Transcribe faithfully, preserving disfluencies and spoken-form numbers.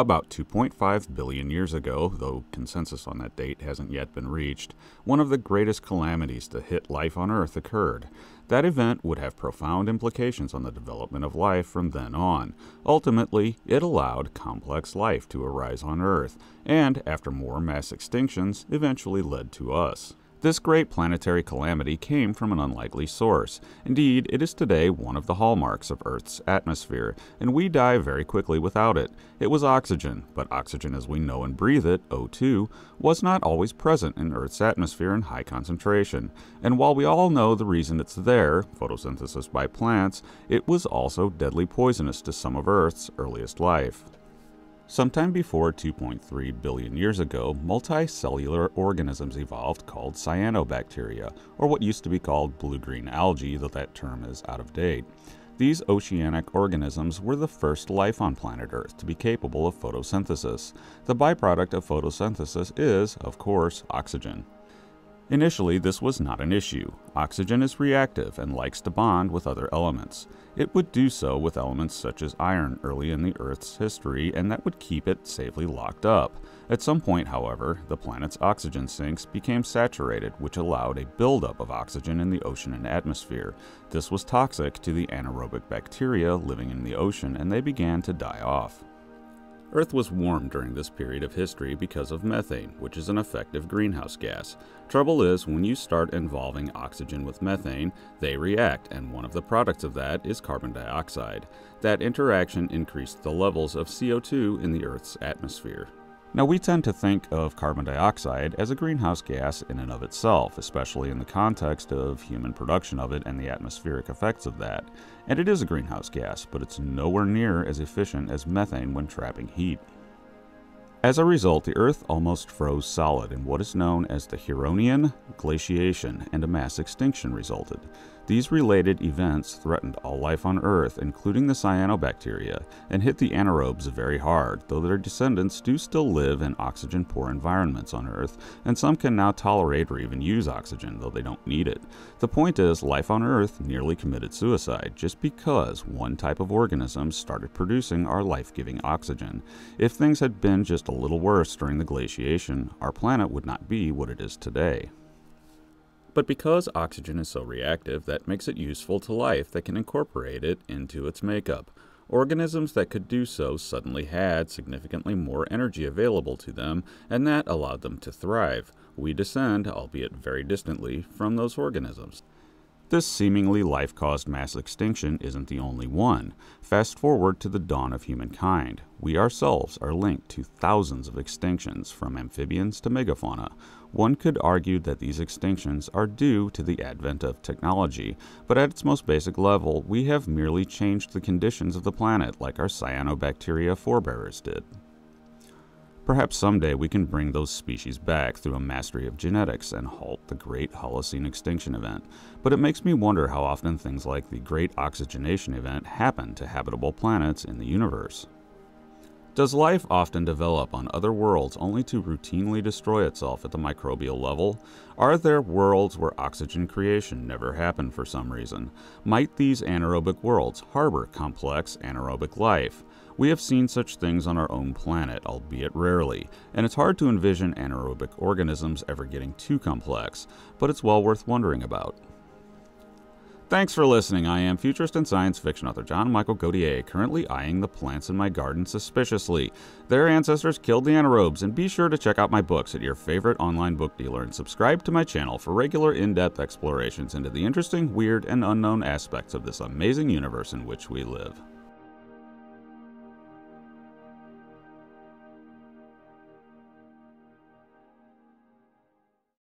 About two point five billion years ago, though consensus on that date hasn't yet been reached, one of the greatest calamities to hit life on Earth occurred. That event would have profound implications on the development of life from then on. Ultimately, it allowed complex life to arise on Earth, and after more mass extinctions, eventually led to us. This great planetary calamity came from an unlikely source. Indeed, it is today one of the hallmarks of Earth's atmosphere, and we die very quickly without it. It was oxygen, but oxygen as we know and breathe it, O two, was not always present in Earth's atmosphere in high concentration. And while we all know the reason it's there, photosynthesis by plants, it was also deadly poisonous to some of Earth's earliest life. Sometime before two point three billion years ago, multicellular organisms evolved called cyanobacteria, or what used to be called blue-green algae, though that term is out of date. These oceanic organisms were the first life on planet Earth to be capable of photosynthesis. The byproduct of photosynthesis is, of course, oxygen. Initially, this was not an issue. Oxygen is reactive and likes to bond with other elements. It would do so with elements such as iron early in the Earth's history, and that would keep it safely locked up. At some point, however, the planet's oxygen sinks became saturated, which allowed a buildup of oxygen in the ocean and atmosphere. This was toxic to the anaerobic bacteria living in the ocean, and they began to die off. Earth was warm during this period of history because of methane, which is an effective greenhouse gas. Trouble is, when you start involving oxygen with methane, they react, and one of the products of that is carbon dioxide. That interaction increased the levels of C O two in the Earth's atmosphere. Now, we tend to think of carbon dioxide as a greenhouse gas in and of itself, especially in the context of human production of it and the atmospheric effects of that. And it is a greenhouse gas, but it's nowhere near as efficient as methane when trapping heat. As a result, the Earth almost froze solid in what is known as the Huronian glaciation, and a mass extinction resulted. These related events threatened all life on Earth, including the cyanobacteria, and hit the anaerobes very hard, though their descendants do still live in oxygen-poor environments on Earth, and some can now tolerate or even use oxygen, though they don't need it. The point is, life on Earth nearly committed suicide just because one type of organism started producing our life-giving oxygen. If things had been just a little worse during the glaciation, our planet would not be what it is today. But because oxygen is so reactive, that makes it useful to life that can incorporate it into its makeup. Organisms that could do so suddenly had significantly more energy available to them, and that allowed them to thrive. We descend, albeit very distantly, from those organisms. This seemingly life-caused mass extinction isn't the only one. Fast forward to the dawn of humankind. We ourselves are linked to thousands of extinctions, from amphibians to megafauna. One could argue that these extinctions are due to the advent of technology, but at its most basic level, we have merely changed the conditions of the planet like our cyanobacteria forebears did. Perhaps someday we can bring those species back through a mastery of genetics and halt the Great Holocene Extinction Event, but it makes me wonder how often things like the Great Oxygenation Event happen to habitable planets in the universe. Does life often develop on other worlds only to routinely destroy itself at the microbial level? Are there worlds where oxygen creation never happened for some reason? Might these anaerobic worlds harbor complex anaerobic life? We have seen such things on our own planet, albeit rarely, and it's hard to envision anaerobic organisms ever getting too complex, but it's well worth wondering about. Thanks for listening. I am futurist and science fiction author John Michael Godier, currently eyeing the plants in my garden suspiciously. Their ancestors killed the anaerobes, and be sure to check out my books at your favorite online book dealer and subscribe to my channel for regular in-depth explorations into the interesting, weird, and unknown aspects of this amazing universe in which we live.